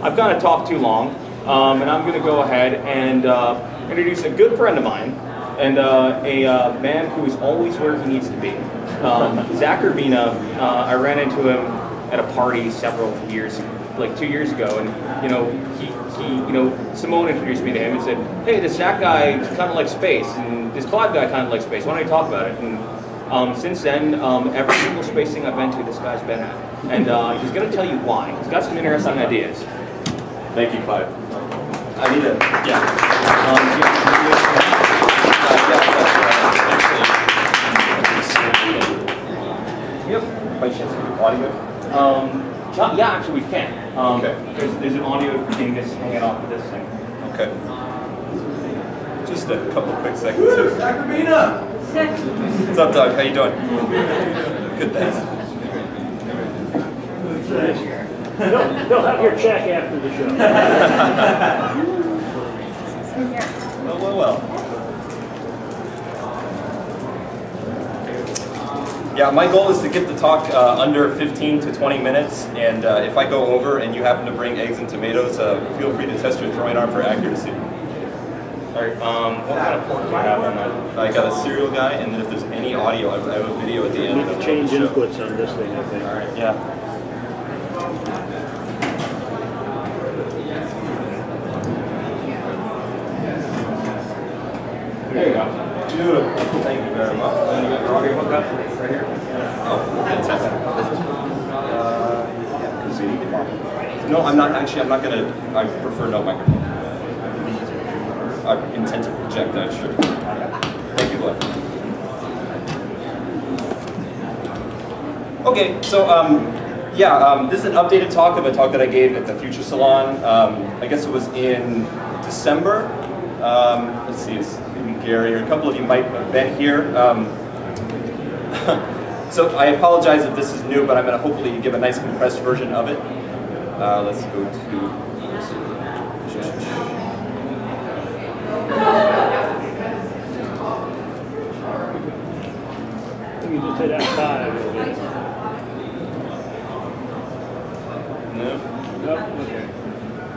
I've kind of talked too long, and I'm going to go ahead and introduce a good friend of mine, and a man who is always where he needs to be. Zach Urbina, I ran into him at a party several years, like 2 years ago, and you know, Simone introduced me to him and said, hey, this Zach guy kind of likes space, and this Clyde guy kind of likes space, why don't you talk about it? And since then, every single space thing I've been to, this guy's been at. And he's going to tell you why. He's got some interesting ideas. Thank you, Clyde. I need it. Yeah. Yep. Audio? Yeah, actually, we can. Okay. There's an audio thing that's hanging off of this thing. Okay. Just a couple quick seconds. Woo, Sacramento! What's up, Doug? How you doing? Good, thanks. They'll have your check after the show. Well. Yeah, my goal is to get the talk under 15 to 20 minutes, and if I go over and you happen to bring eggs and tomatoes, feel free to test your throwing arm for accuracy. Alright, what kind of fork do you have on that? I got a serial guy, and then if there's any audio, I have a video at the end. We can change inputs on this thing, I think. Alright, yeah. There you go. Beautiful. Thank you very much. And you got your audio hookup right here? Oh, fantastic. No, I'm not, actually, I'm not going to, I prefer no microphone. I intend to project that, sure. Thank you, Will. Okay, so this is an updated talk of a talk that I gave at the Future Salon. I guess it was in December. Let's see, it's maybe Gary or a couple of you might have been here. So I apologize if this is new, but I'm going to hopefully give a nice compressed version of it. Let's go to. You just hit F5 a little bit. No? Nope. Okay.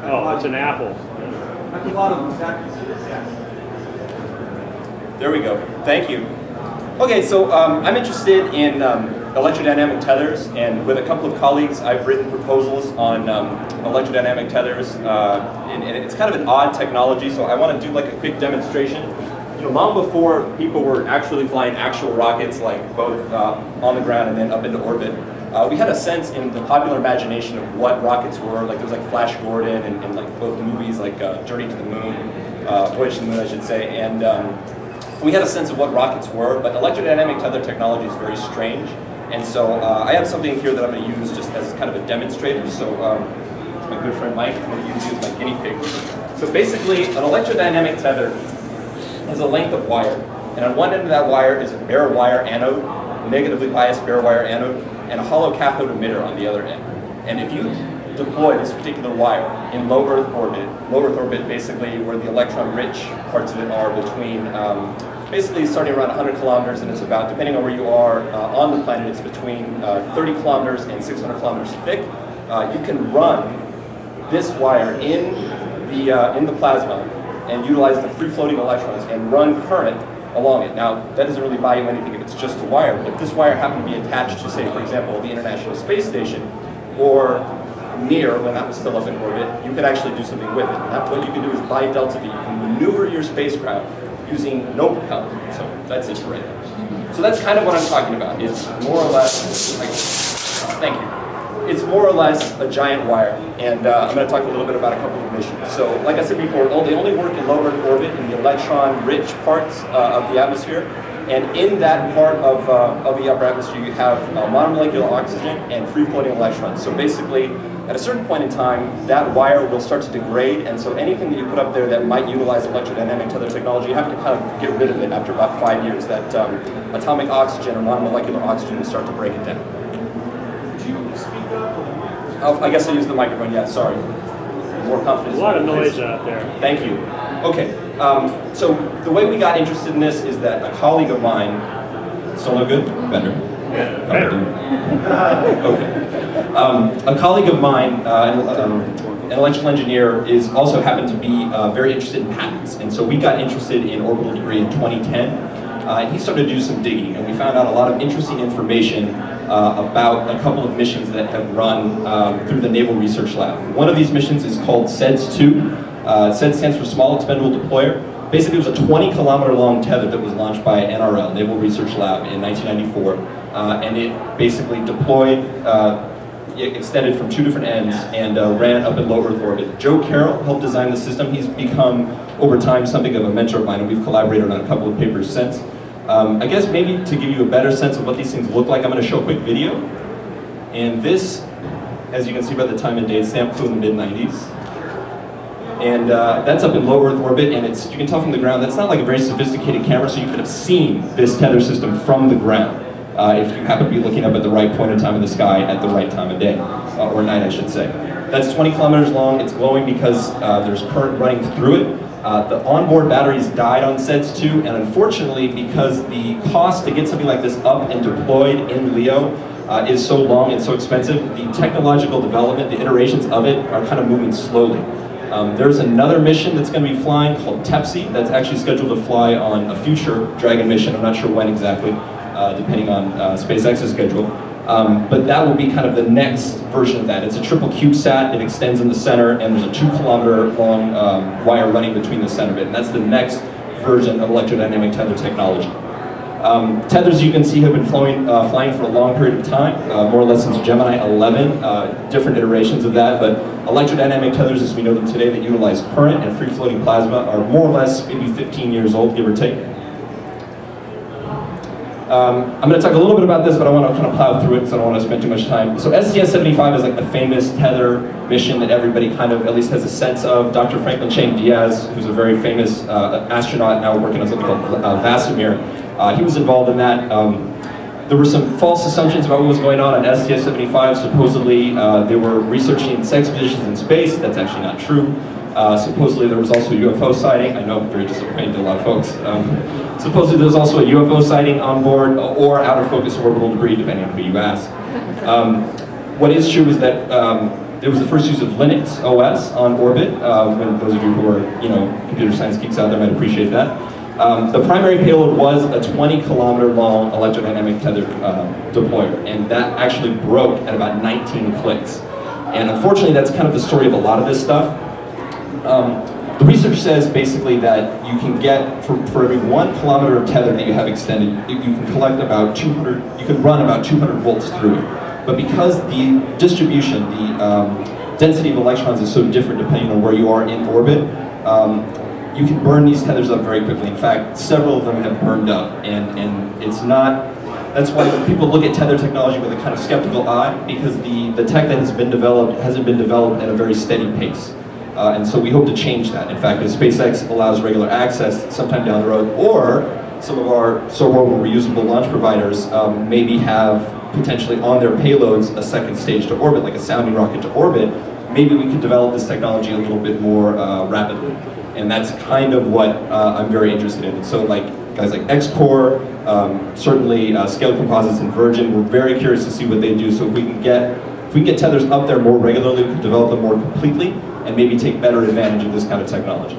Oh, it's an apple. There we go. Thank you. Okay, so I'm interested in electrodynamic tethers, and with a couple of colleagues, I've written proposals on electrodynamic tethers, and it's kind of an odd technology, so I want to do like a quick demonstration. You know, long before people were actually flying actual rockets, like both on the ground and then up into orbit, we had a sense in the popular imagination of what rockets were. Like there was like Flash Gordon and like both movies, like Journey to the Moon, Voyage to the Moon, I should say. And we had a sense of what rockets were, but electrodynamic tether technology is very strange. And so I have something here that I'm going to use just as kind of a demonstrator. So my good friend Mike, I'm going to use you as my guinea pig. So basically, an electrodynamic tether is a length of wire, and on one end of that wire is a bare wire anode, negatively biased bare wire anode, and a hollow cathode emitter on the other end. And if you deploy this particular wire in low Earth orbit basically where the electron-rich parts of it are between, basically starting around 100 kilometers, and it's about, depending on where you are on the planet, it's between 30 kilometers and 600 kilometers thick. You can run this wire in the plasma, and utilize the free-floating electrons and run current along it. Now, that doesn't really buy you anything if it's just a wire, but if this wire happened to be attached to, say, for example, the International Space Station, or Mir, when that was still up in orbit, you could actually do something with it. And that, what you can do is buy delta V. You can maneuver your spacecraft using no propellant. So that's it for it. So that's kind of what I'm talking about. It's more or less, like, thank you. It's more or less a giant wire, and I'm going to talk a little bit about a couple of missions. So, like I said before, they only work in low Earth orbit in the electron-rich parts of the atmosphere, and in that part of the upper atmosphere you have monomolecular oxygen and free-floating electrons. So basically, at a certain point in time, that wire will start to degrade, and so anything that you put up there that might utilize electrodynamic tether technology, you have to kind of get rid of it after about 5 years. That atomic oxygen or monomolecular oxygen will start to break it down. I guess I used the microphone, yeah, sorry. More confidence. A lot of noise out there. Thank you. Okay, so the way we got interested in this is that a colleague of mine, still no good? Better. Yeah, better. Okay. A colleague of mine, an electrical engineer, is also happened to be very interested in patents, and so we got interested in orbital debris in 2010, and he started to do some digging, and we found out a lot of interesting information about a couple of missions that have run through the Naval Research Lab. One of these missions is called SEDS-2. SEDS stands for Small Expendable Deployer. Basically, it was a 20-kilometer long tether that was launched by NRL, Naval Research Lab, in 1994, and it basically deployed, it extended from two different ends and ran up in low Earth orbit. Joe Carroll helped design the system. He's become, over time, something of a mentor of mine, and we've collaborated on a couple of papers since. I guess maybe to give you a better sense of what these things look like, I'm going to show a quick video. And this, as you can see by the time and date stamp, flew in the mid-90s. And that's up in low Earth orbit, and it's, you can tell from the ground, that's not like a very sophisticated camera, so you could have seen this tether system from the ground if you happen to be looking up at the right point in time in the sky at the right time of day, or night I should say. That's 20 kilometers long, it's glowing because there's current running through it. The onboard batteries died on SEDS-2, and unfortunately, because the cost to get something like this up and deployed in LEO is so long and so expensive, the technological development, the iterations of it are kind of moving slowly. There's another mission that's going to be flying called TEPSI that's actually scheduled to fly on a future Dragon mission. I'm not sure when exactly, depending on SpaceX's schedule. But that will be kind of the next version of that. It's a triple CubeSat, it extends in the center, and there's a 2-kilometer long wire running between the center of it. And that's the next version of electrodynamic tether technology. Tethers, you can see, have been flying for a long period of time, more or less since Gemini 11, different iterations of that, but electrodynamic tethers as we know them today that utilize current and free-floating plasma are more or less maybe 15 years old, give or take. I'm going to talk a little bit about this, but I want to kind of plow through it because I don't want to spend too much time. So STS-75 is like the famous tether mission that everybody kind of at least has a sense of. Dr. Franklin Chang Diaz, who's a very famous astronaut now working on something called Mir. He was involved in that. There were some false assumptions about what was going on at STS-75. Supposedly, they were researching sex positions in space. That's actually not true. Supposedly there was also a UFO sighting. I know, very disappointing to a lot of folks. Supposedly there was also a UFO sighting on board or out of focus orbital debris, depending on who you ask. What is true is that it was the first use of Linux OS on orbit. And those of you who are, you know, computer science geeks out there might appreciate that. The primary payload was a 20-kilometer long electrodynamic tether deployer, and that actually broke at about 19 clicks. And unfortunately, that's kind of the story of a lot of this stuff. The research says basically that you can get, for every 1 kilometer of tether that you have extended, you can collect about 200, you can run about 200 volts through it. But because the distribution, the density of electrons is so different depending on where you are in orbit, you can burn these tethers up very quickly. In fact, several of them have burned up, and it's not, that's why when people look at tether technology with a kind of skeptical eye, because the tech that has been developed hasn't been developed at a very steady pace. And so we hope to change that. In fact, if SpaceX allows regular access sometime down the road, or some of our orbital reusable launch providers maybe have potentially on their payloads a second stage to orbit, like a sounding rocket to orbit, maybe we could develop this technology a little bit more rapidly. And that's kind of what I'm very interested in. And so like guys like X-Core, certainly Scaled Composites and Virgin, we're very curious to see what they do. So if we can get tethers up there more regularly, we can develop them more completely, and maybe take better advantage of this kind of technology.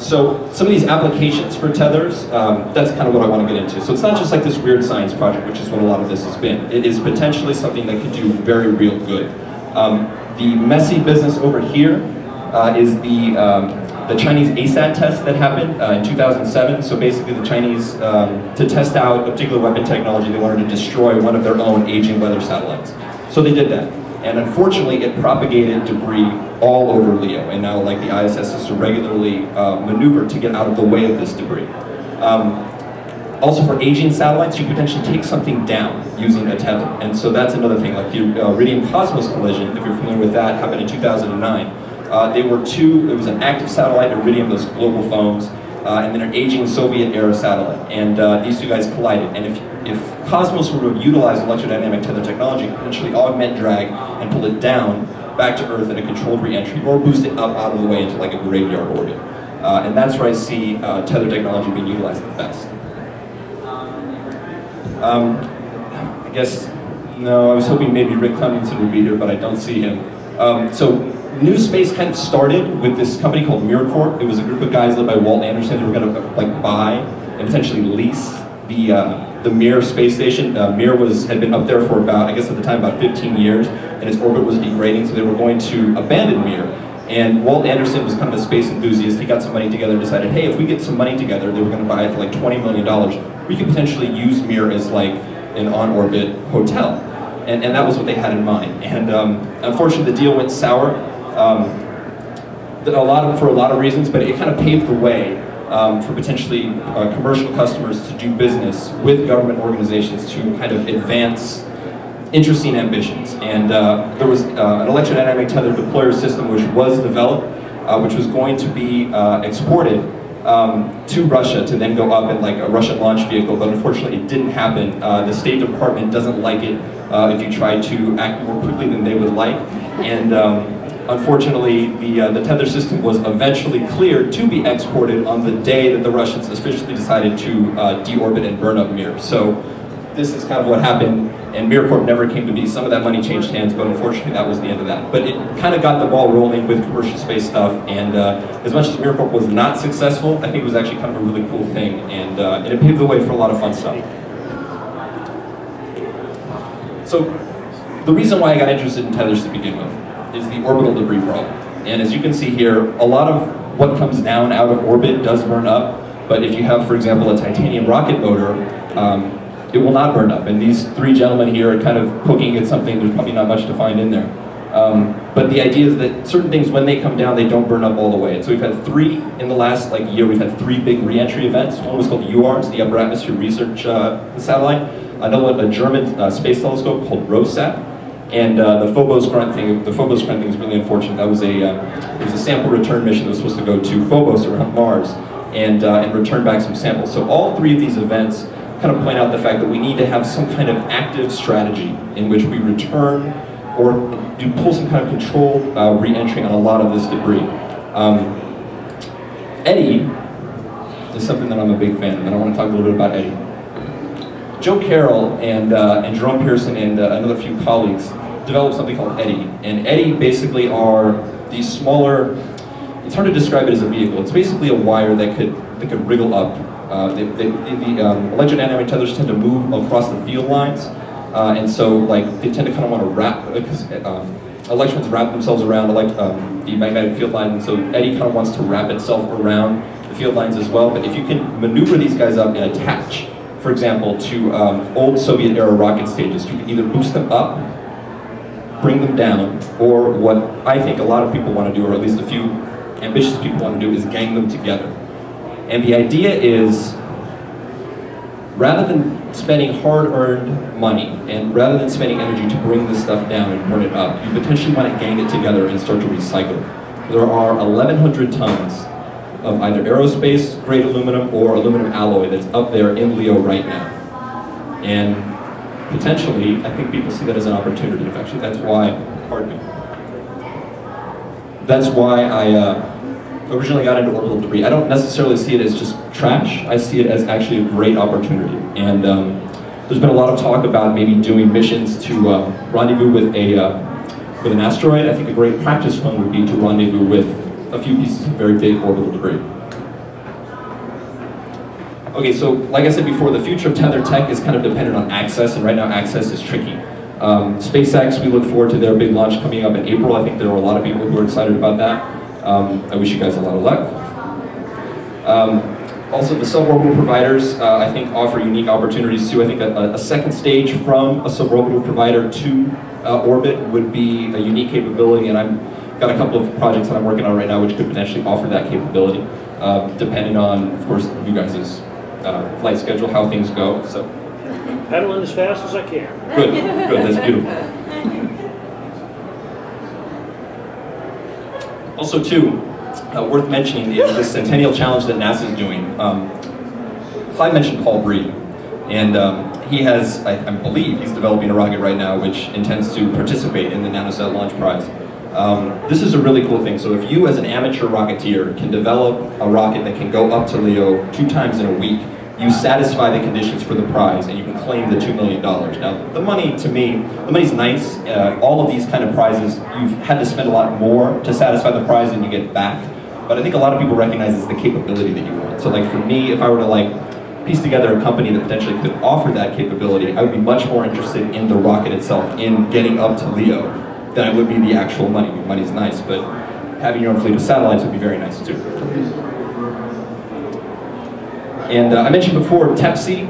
So some of these applications for tethers, that's kind of what I want to get into. So it's not just like this weird science project, which is what a lot of this has been. It is potentially something that could do very real good. The messy business over here is the Chinese ASAT test that happened in 2007. So basically the Chinese, to test out a particular weapon technology, they wanted to destroy one of their own aging weather satellites. So they did that. And unfortunately, it propagated debris all over LEO, and now like the ISS is to regularly maneuver to get out of the way of this debris. Also for aging satellites, you potentially take something down using a tether, and so that's another thing. Like the Iridium Cosmos collision, if you're familiar with that, happened in 2009. It was an active satellite, Iridium, those global phones, and then an aging Soviet-era satellite, and these two guys collided. And if Cosmos were to utilize electrodynamic tether technology, potentially augment drag and pull it down back to Earth in a controlled re-entry, or boost it up out of the way into like a graveyard orbit. And that's where I see tether technology being utilized the best. I guess No, I was hoping maybe Rick Clemington would be here, but I don't see him. So new space kind of started with this company called MirCorp. It was a group of guys led by Walt Anderson who were going to like buy and potentially lease the Mir space station. Mir had been up there for about, I guess at the time, about 15 years, and its orbit was degrading, so they were going to abandon Mir. And Walt Anderson was kind of a space enthusiast. He got some money together and decided, hey, if we get some money together, they were going to buy it for like $20 million. We could potentially use Mir as like an on-orbit hotel. And that was what they had in mind. And unfortunately, the deal went sour for a lot of reasons, but it kind of paved the way for potentially commercial customers to do business with government organizations to kind of advance interesting ambitions. And there was an electrodynamic tethered deployer system which was developed, which was going to be exported to Russia to then go up in like a Russian launch vehicle, but unfortunately it didn't happen. The State Department doesn't like it if you try to act more quickly than they would like. And unfortunately, the tether system was eventually cleared to be exported on the day that the Russians officially decided to deorbit and burn up Mir. So this is kind of what happened, and MirCorp never came to be. Some of that money changed hands, but unfortunately that was the end of that. But it kind of got the ball rolling with commercial space stuff, and as much as MirCorp was not successful, I think it was actually kind of a really cool thing, and it paved the way for a lot of fun stuff. So the reason why I got interested in tethers to begin with is the orbital debris problem. And as you can see here, a lot of what comes down out of orbit does burn up, but if you have, for example, a titanium rocket motor, it will not burn up. And these three gentlemen here are kind of poking at something. There's probably not much to find in there. But the idea is that certain things, when they come down, they don't burn up all the way. And so we've had three, in the last like year, we've had three big re-entry events. One was called UARS, the Upper Atmosphere Research Satellite. Another one, a German space telescope called ROSAT. And the Phobos Grunt thing, is really unfortunate. That was a sample return mission that was supposed to go to Phobos around Mars and return back some samples. So all three of these events kind of point out the fact that we need to have some kind of active strategy in which we return or do pull some kind of controlled re-entry on a lot of this debris. Eddy is something that I'm a big fan of, and I want to talk a little bit about Eddy. Joe Carroll and Jerome Pearson and another few colleagues developed something called eddy. And eddy basically are these smaller, it's hard to describe it as a vehicle. It's basically a wire that could wriggle up. The electrodynamic tethers tend to move across the field lines, and so like they tend to kind of want to wrap, because electrons wrap themselves around the magnetic field line, and so eddy kind of wants to wrap itself around the field lines as well. But if you can maneuver these guys up and attach, for example, to old Soviet-era rocket stages, you can either boost them up, bring them down, or what I think a lot of people want to do, or at least a few ambitious people want to do, is gang them together. And the idea is, rather than spending hard-earned money, and rather than spending energy to bring this stuff down and burn it up, you potentially want to gang it together and start to recycle it. There are 1,100 tons of either aerospace grade aluminum or aluminum alloy that's up there in LEO right now. And potentially, I think people see that as an opportunity. In fact, that's why, pardon me, that's why I originally got into orbital debris. I don't necessarily see it as just trash. I see it as actually a great opportunity. And there's been a lot of talk about maybe doing missions to rendezvous with an asteroid. I think a great practice one would be to rendezvous with a few pieces of very big orbital debris. Okay, so like I said before, the future of tether tech is kind of dependent on access, and right now access is tricky. SpaceX, we look forward to their big launch coming up in April. I think there are a lot of people who are excited about that. I wish you guys a lot of luck. Also, the suborbital providers, I think, offer unique opportunities too. I think a second stage from a suborbital provider to orbit would be a unique capability, and I've got a couple of projects that I'm working on right now which could potentially offer that capability, depending on, of course, you guys' flight schedule, how things go. So, pedaling as fast as I can. Good, good, that's beautiful. Also, too, worth mentioning is the Centennial Challenge that NASA's doing. Clyde mentioned Paul Breed, and he has, I believe, he's developing a rocket right now which intends to participate in the Nanosat Launch Prize. This is a really cool thing. So if you as an amateur rocketeer can develop a rocket that can go up to LEO 2 times in a week, you satisfy the conditions for the prize and you can claim the $2 million. Now, the money, to me, the money's nice. All of these kind of prizes, you've had to spend a lot more to satisfy the prize than you get back. But I think a lot of people recognize it's the capability that you want. So like for me, if I were to like piece together a company that potentially could offer that capability, I would be much more interested in the rocket itself, in getting up to LEO, than I would be the actual money. Money's nice, but having your own fleet of satellites would be very nice too. And I mentioned before, TEPSI,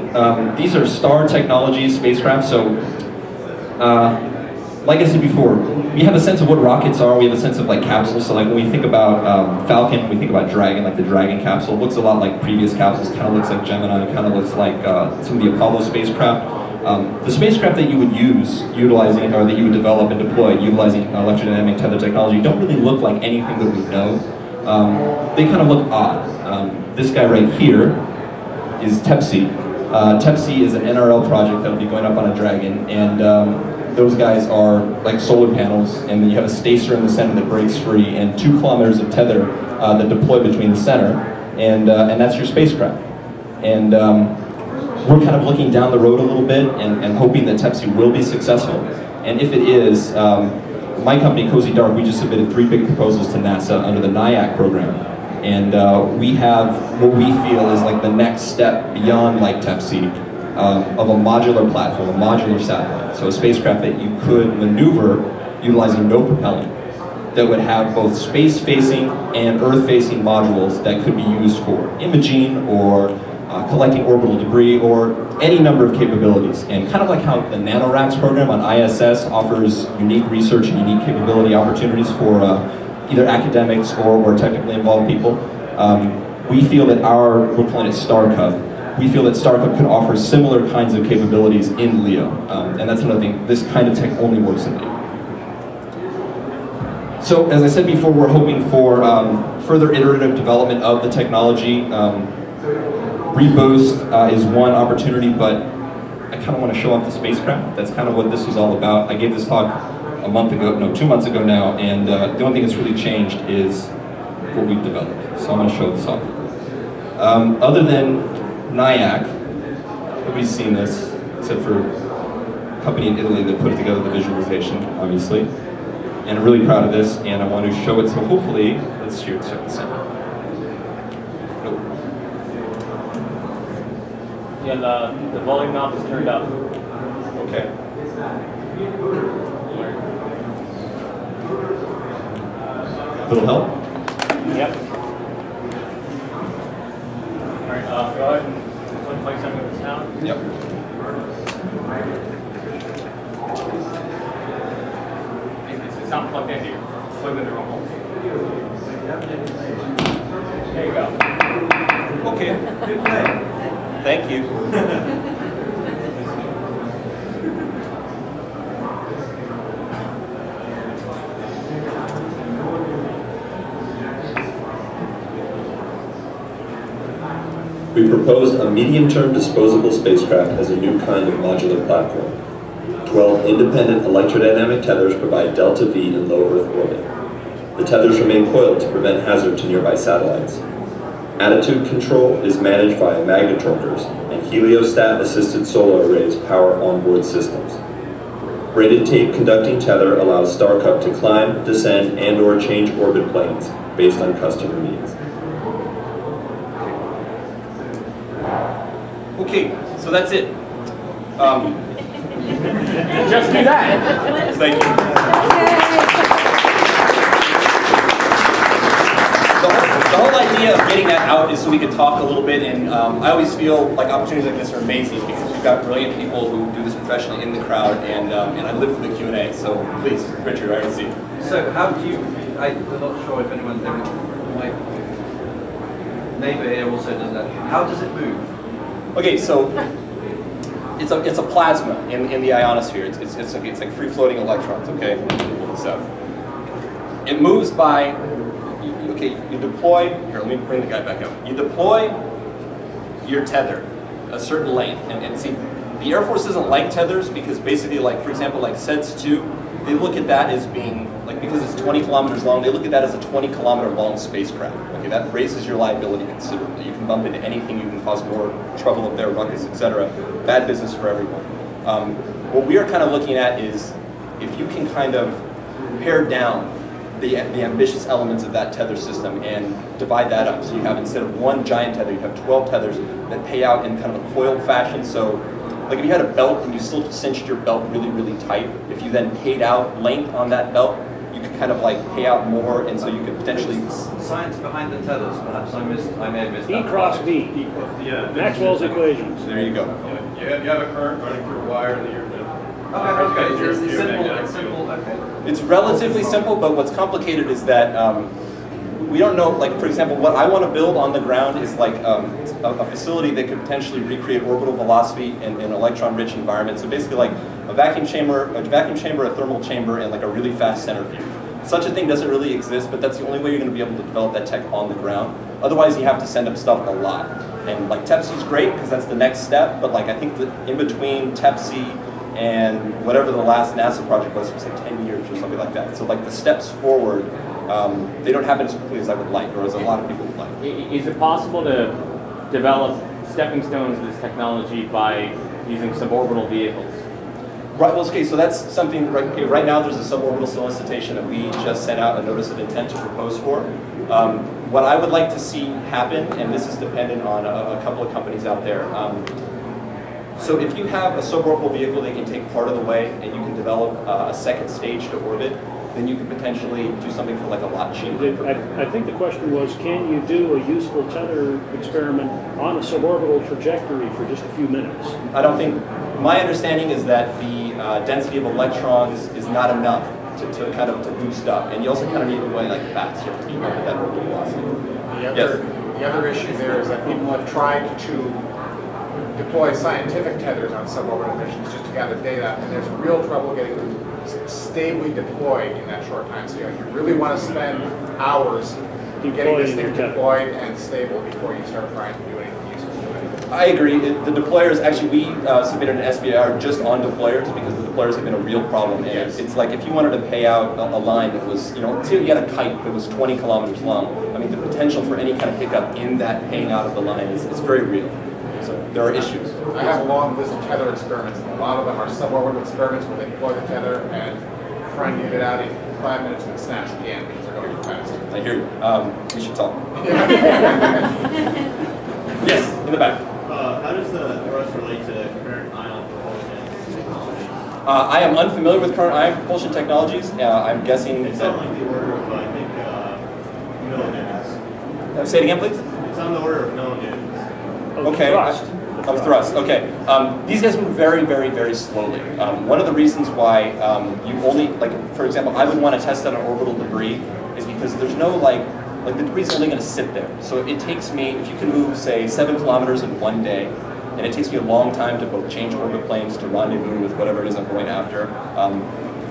these are Star Technology spacecraft, so like I said before, we have a sense of what rockets are, we have a sense of like capsules, so like when we think about Falcon, we think about Dragon, like the Dragon capsule, looks a lot like previous capsules, kind of looks like Gemini, kind of looks like some of the Apollo spacecraft. The spacecraft that you would use, utilizing, or that you would develop and deploy, utilizing electrodynamic tether technology, don't really look like anything that we know. They kind of look odd. This guy right here is TEPSI. TEPSI is an NRL project that will be going up on a Dragon, and those guys are like solar panels, and then you have a stacer in the center that breaks free, and 2 kilometers of tether that deploy between the center, and that's your spacecraft. And we're kind of looking down the road a little bit and hoping that TEPSI will be successful. And if it is, my company, Cozy Dark, we just submitted 3 big proposals to NASA under the NIAC program. And we have what we feel is like the next step beyond like TEPSI, of a modular platform, a modular satellite. So a spacecraft that you could maneuver utilizing no propellant, that would have both space-facing and Earth-facing modules that could be used for imaging or collecting orbital debris or any number of capabilities. And kind of like how the NanoRacks program on ISS offers unique research and unique capability opportunities for either academics or technically involved people, we feel that we're calling it StarCub, we feel that StarCub could offer similar kinds of capabilities in LEO. And that's another thing, this kind of tech only works in LEO. So as I said before, we're hoping for further iterative development of the technology. Reboost is one opportunity, but I kind of want to show off the spacecraft. That's kind of what this was all about. I gave this talk 2 months ago now, and the only thing that's really changed is what we've developed. So I'm going to show this off. Other than NIAC, nobody's seen this, except for a company in Italy that put together the visualization, obviously. And I'm really proud of this, and I want to show it, so hopefully, let's check this out. Yeah, the volume knob is turned up. Okay. Little help? Yep. All right, go ahead and click play something with the sound. Yep. It's not plugged in here. It's plugged in the wrong hole. There you go. Okay, good play. Thank you. We proposed a medium-term disposable spacecraft as a new kind of modular platform. 12 independent electrodynamic tethers provide delta V in low Earth orbit. The tethers remain coiled to prevent hazard to nearby satellites. Attitude control is managed via magnetrollers and heliostat-assisted solar arrays power onboard systems. Braided tape conducting tether allows StarCub to climb, descend, and/or change orbit planes based on customer needs. Okay, so that's it. Just do that. Thank you. The whole idea of getting that out is so we could talk a little bit, and I always feel like opportunities like this are amazing because we've got brilliant people who do this professionally in the crowd, and I live for the Q&A, so please, Richard, I can see you. So how do you, I'm not sure if anyone's there, my neighbor here also does that, how does it move? Okay, so it's a plasma in the ionosphere, it's like free-floating electrons, okay? So it moves by, okay, you deploy, here, let me bring the guy back up. You deploy your tether a certain length, and see, the Air Force doesn't like tethers because basically, like, for example, like SEDS-2 they look at that as being, like, because it's 20 kilometers long, they look at that as a 20-kilometer long spacecraft. Okay, that raises your liability considerably. You can bump into anything, you can cause more trouble up there, ruckus, etc. Bad business for everyone. What we are kind of looking at is if you can kind of pare down the ambitious elements of that tether system and divide that up. So you have, instead of one giant tether, you have 12 tethers that pay out in kind of a coiled fashion. So like if you had a belt and you still cinched your belt really, really tight, if you then paid out length on that belt, you could kind of like pay out more, and so you could potentially... Science behind the tethers, perhaps I may have missed that. E cross B. Yeah, Maxwell's equations. There you go. Yeah. You have a current running through a wire in the air. Okay, it's simple. Okay. It's relatively simple, but what's complicated is that we don't know, like, for example, what I want to build on the ground is like a facility that could potentially recreate orbital velocity in an electron-rich environment. So basically like a vacuum chamber, a thermal chamber, and like a really fast centrifuge. Such a thing doesn't really exist, but that's the only way you're going to be able to develop that tech on the ground. Otherwise, you have to send up stuff a lot. And like TEPSI is great because that's the next step, but like I think that in between TEPSI and whatever the last NASA project was like 10 years or something like that. So like the steps forward, they don't happen as quickly as I would like, or as a lot of people would like. Is it possible to develop stepping stones of this technology by using suborbital vehicles? Right, well, okay, so that's something, right now there's a suborbital solicitation that we just sent out a notice of intent to propose for. What I would like to see happen, and this is dependent on a couple of companies out there, so if you have a suborbital vehicle that can take part of the way and you can develop a second stage to orbit, then you could potentially do something for like a lot cheaper. I think the question was, can you do a useful tether experiment on a suborbital trajectory for just a few minutes? I don't think, my understanding is that the density of electrons is not enough to kind of to boost up. And you also kind of need to go like fast, you have to keep up with that orbital velocity. The other issue there is that people have tried to deploy scientific tethers on suborbital missions just to gather data, and there's real trouble getting them stably deployed in that short time scale. You really want to spend hours getting this thing deployed and stable before you start trying to do anything useful to it. I agree. The deployers, actually, we submitted an SBIR just on deployers because the deployers have been a real problem. And it's like if you wanted to pay out a line that was, you know, let's say you had a kite that was 20 kilometers long, I mean, the potential for any kind of hiccup in that paying out of the line is very real. So there are issues. I have a long list of tether experiments, and a lot of them are suborbital experiments where they deploy the tether and try and get it out in 5 minutes and snaps at the end because they're going too fast. I hear you. We should talk. Yes, in the back. How does the thrust relate to current ion propulsion technology? I am unfamiliar with current ion propulsion technologies. I'm guessing it's on like the order of, I think, millinewtons. Say it again, please. It's on the order of millinewtons. Okay, of thrust. Okay, these guys move very, very, very slowly. One of the reasons why you only, like, for example, I would want to test out an orbital debris is because there's no like the debris is only going to sit there. So it takes me, if you can move, say, 7 kilometers in one day, and it takes me a long time to both change orbit planes, to rendezvous with whatever it is I'm going after.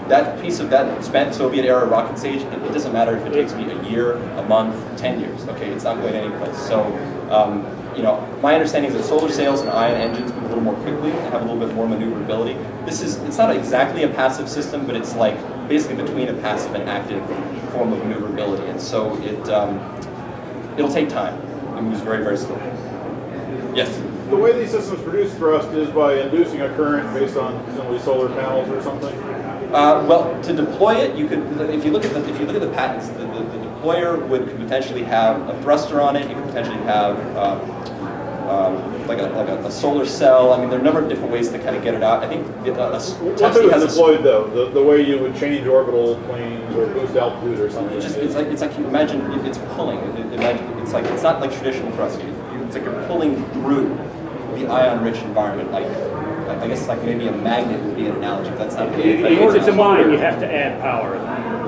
That piece of that spent Soviet-era rocket stage, it doesn't matter if it takes me a year, a month, 10 years. Okay, it's not going anyplace. So. You know, my understanding is that solar sails and ion engines move a little more quickly and have a little bit more maneuverability. This is, it's not exactly a passive system, but it's like basically between a passive and active form of maneuverability. And so it, it'll take time. It moves very, very slowly. Yes? The way these systems produce thrust is by inducing a current based on presumably solar panels or something? Well, to deploy it, you could, if you look at the patents, the deployer could potentially have a thruster on it. You could potentially have like a solar cell. I mean, there are a number of different ways to kind of get it out. I think TEPSI has deployed though. The way you would change orbital planes or boost altitude or something. It's like you imagine it's pulling. It's not like traditional thrusting. It's like you're pulling through the ion-rich environment. Like I guess like maybe a magnet would be an analogy. But that's not. In order to mine, you have to add power.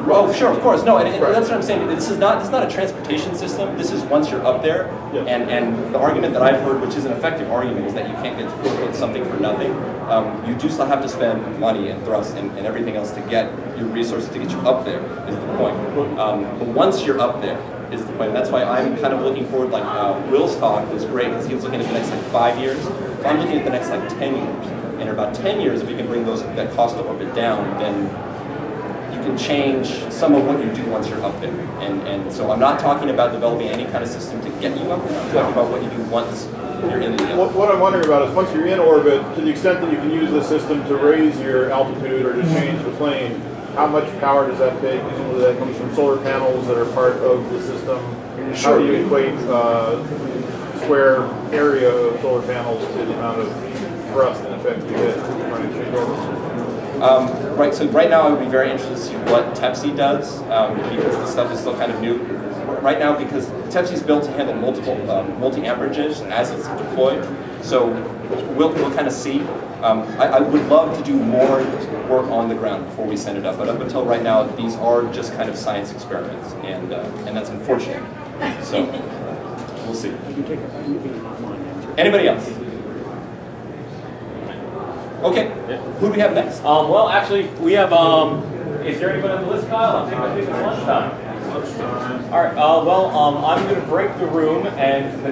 Oh, sure, of course. No, and that's what I'm saying. This is not a transportation system. This is once you're up there, and the argument that I've heard, which is an effective argument, is that you can't get something for nothing. You do still have to spend money and thrust and everything else to get your resources to get you up there, is the point. But once you're up there is the point. And that's why I'm kind of looking forward, like Will's talk was great, because he was looking at the next like 5 years. So I'm looking at the next like 10 years. And in about 10 years, if we can bring that cost of orbit down, then can change some of what you do once you're up there. And so I'm not talking about developing any kind of system to get you up there. I'm talking about what you do once you're in the orbit. What I'm wondering about is once you're in orbit, to the extent that you can use the system to raise your altitude or to change the plane, how much power does that take? Usually that comes from solar panels that are part of the system. Sure. How do you equate square area of solar panels to the amount of thrust in effect you get trying to change orbit? Right, so right now I would be very interested to see what TEPSI does, because the stuff is still kind of new. Right now, because TEPSI is built to handle multiple multi-amperages as it's deployed, so we'll kind of see. I would love to do more work on the ground before we send it up, but up until right now, these are just kind of science experiments, and that's unfortunate. So we'll see. Anybody else? Okay, who do we have next? Well, actually, we have, is there anybody on the list, Kyle? I think it's lunchtime. All right, well, I'm going to break the room and...